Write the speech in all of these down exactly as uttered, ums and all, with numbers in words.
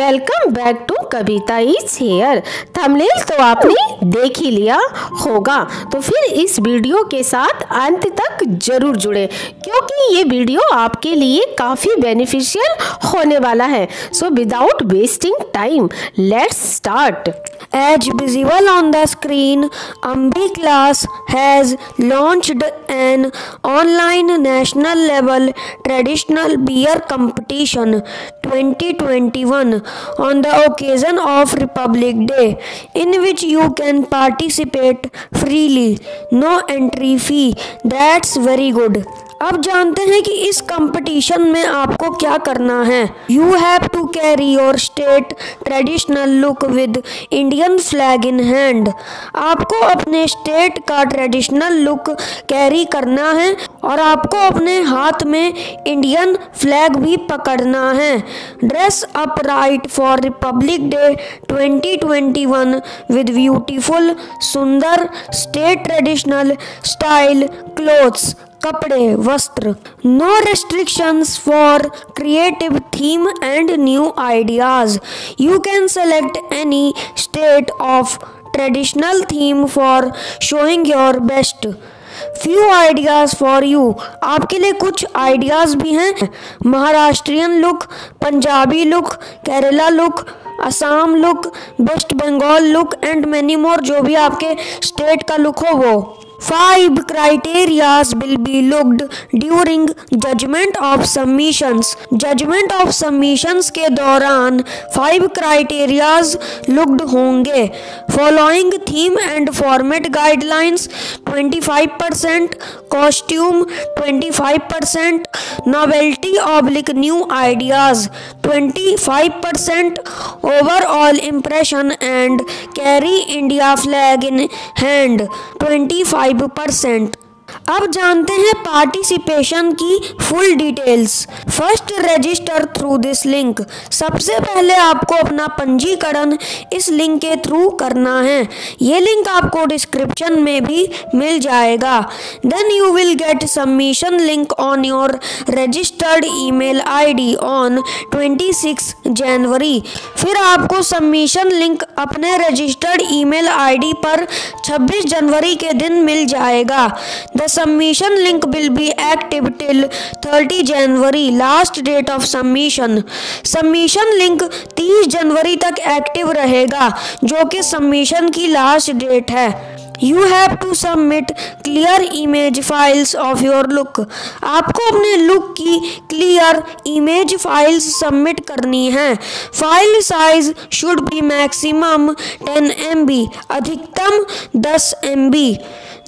Welcome back to Kavita is here. Thumbnail तो आपने देख ही लिया होगा, तो फिर इस वीडियो के साथ अंत तक जरूर जुड़े क्योंकि ये वीडियो आपके लिए काफ़ी बेनिफिशियल होने वाला है। So without wasting time let's start. As visible on the screen, Ambi Class has launched an online national level traditional beer competition twenty twenty-one on the occasion of Republic Day, in which you can participate freely, no entry fee. That's very good. अब जानते हैं कि इस competition में आपको क्या करना है। You have to carry your state traditional look with Indian flag in hand. आपको अपने स्टेट का ट्रेडिशनल लुक कैरी करना है और आपको अपने हाथ में इंडियन फ्लैग भी पकड़ना है। Dress up right for Republic day twenty twenty one with beautiful सुंदर स्टेट ट्रेडिशनल स्टाइल क्लोथ्स, कपड़े, वस्त्र। No restrictions for creative theme and new ideas. You can select any state of traditional theme for showing your best. Few ideas for you, आपके लिए कुछ ideas भी हैं। Maharashtrian look, Punjabi look, Kerala look, Assam look, waste Bengal look and many more. जो भी आपके state का look हो वो। Five criteria will be looked during judgment of submissions. Judgment of submissions के दौरान five criteria looked होंगे। Following theme and format guidelines twenty-five percent, costume twenty-five percent, novelty oblique new ideas twenty-five percent, overall impression and carry India flag in hand twenty-five percent। अब जानते हैं participation की full details. First register through this link. सबसे पहले आपको अपना पंजीकरण इस लिंक के थ्रू करना है। ये लिंक आपको डिस्क्रिप्शन में भी मिल जाएगा। Then you will get submission link on your registered email ID on छब्बीस जनवरी। फिर आपको सबमिशन लिंक अपने रजिस्टर्ड ईमेल आईडी पर छब्बीस जनवरी के दिन मिल जाएगा। The submission link will be active till thirty January, last date of submission. Submission link तीस जनवरी तक एक्टिव रहेगा जो कि सबमिशन की लास्ट डेट है। You have to submit clear image files of your look. आपको अपने लुक की क्लियर इमेज फाइल्स सबमिट करनी है। File size should be maximum ten M B, अधिकतम दस M B.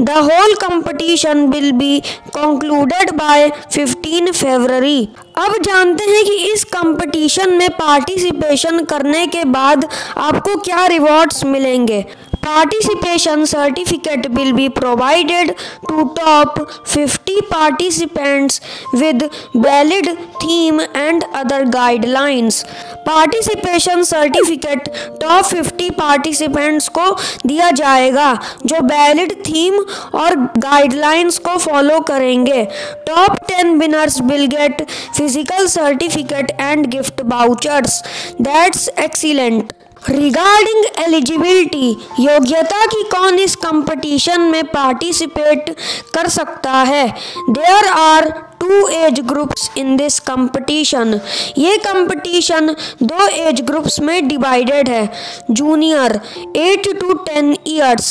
The whole competition will be concluded by fifteen February. अब जानते हैं कि इस कंपटीशन में पार्टिसिपेशन करने के बाद आपको क्या रिवॉर्ड्स मिलेंगे। Participation certificate will be provided to top fifty participants with valid theme and other guidelines. Participation certificate top fifty participants को दिया जाएगा जो वैलिड थीम और गाइडलाइंस को फॉलो करेंगे। Top ten winners will get physical certificate and gift vouchers. That's excellent. Regarding eligibility, योग्यता की कौन इस कंपटीशन में पार्टिसिपेट कर सकता है। There are two age groups in this competition. ये कंपटीशन दो एज ग्रुप्स में डिवाइडेड है। Junior eight to ten years,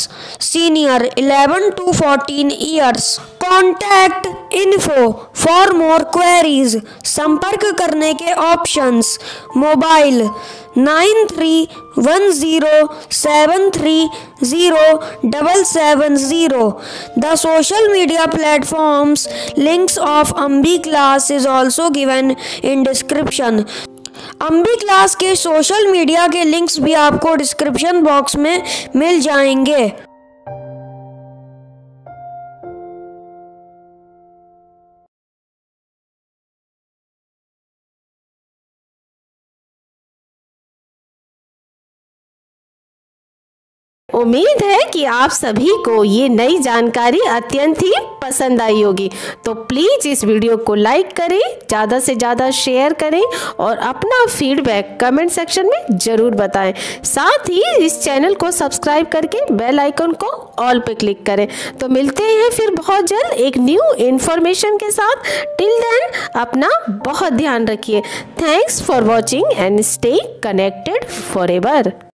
senior eleven to fourteen years. Contact info for more queries, संपर्क करने के options. Mobile nine three one zero seven three zero double seven zero. The social media platforms links of Ambi class is also given in description. Ambi class के social media के लिंक्स भी आपको description box में मिल जाएंगे। उम्मीद है कि आप सभी को ये नई जानकारी अत्यंत ही पसंद आई होगी। तो प्लीज़ इस वीडियो को लाइक करें, ज़्यादा से ज़्यादा शेयर करें और अपना फीडबैक कमेंट सेक्शन में ज़रूर बताएं। साथ ही इस चैनल को सब्सक्राइब करके बेल आइकन को ऑल पर क्लिक करें। तो मिलते हैं फिर बहुत जल्द एक न्यू इन्फॉर्मेशन के साथ। टिल देन अपना बहुत ध्यान रखिए। Thanks for watching and stay connected for ever.